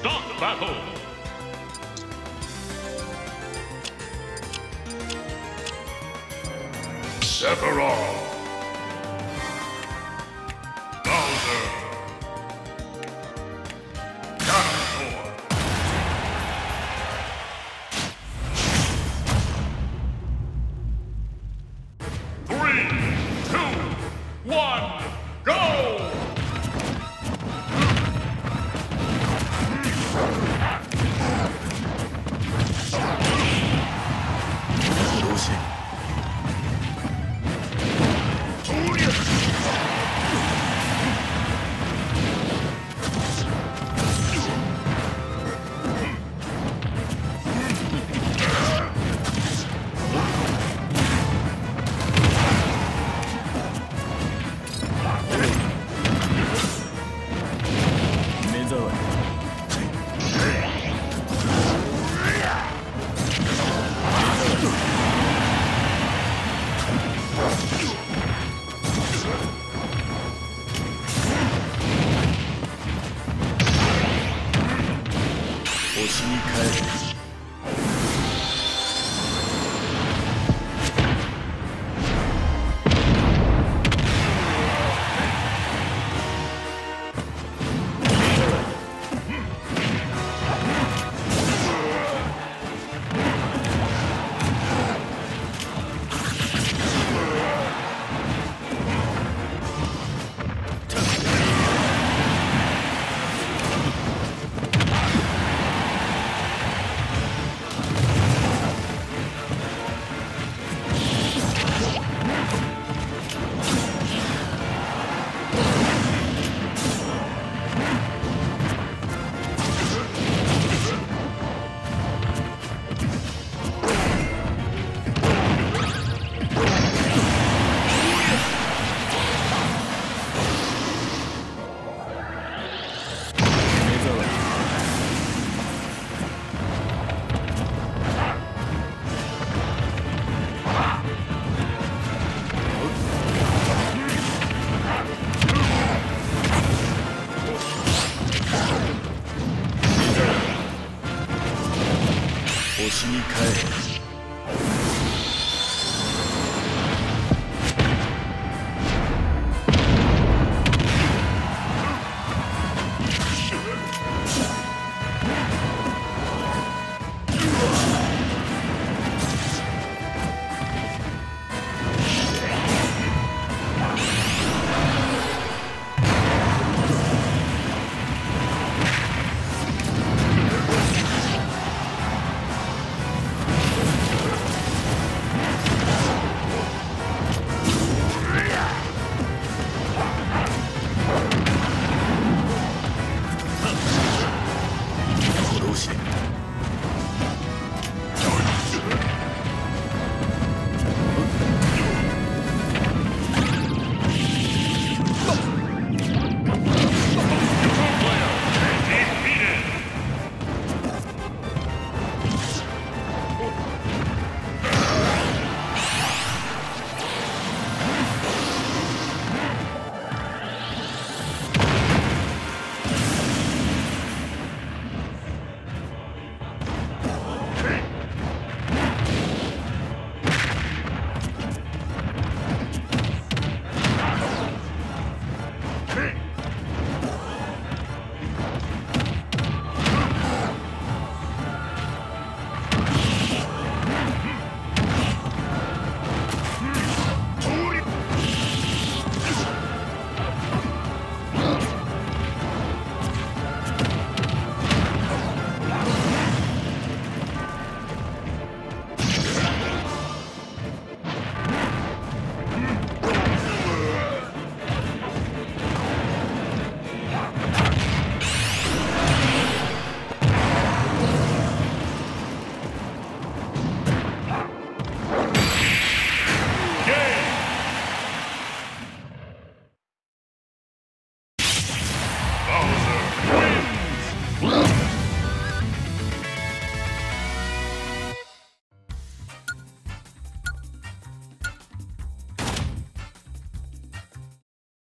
Stop battle! Sephiroth! Bowser! Ganondorf! Three, two, one, go! She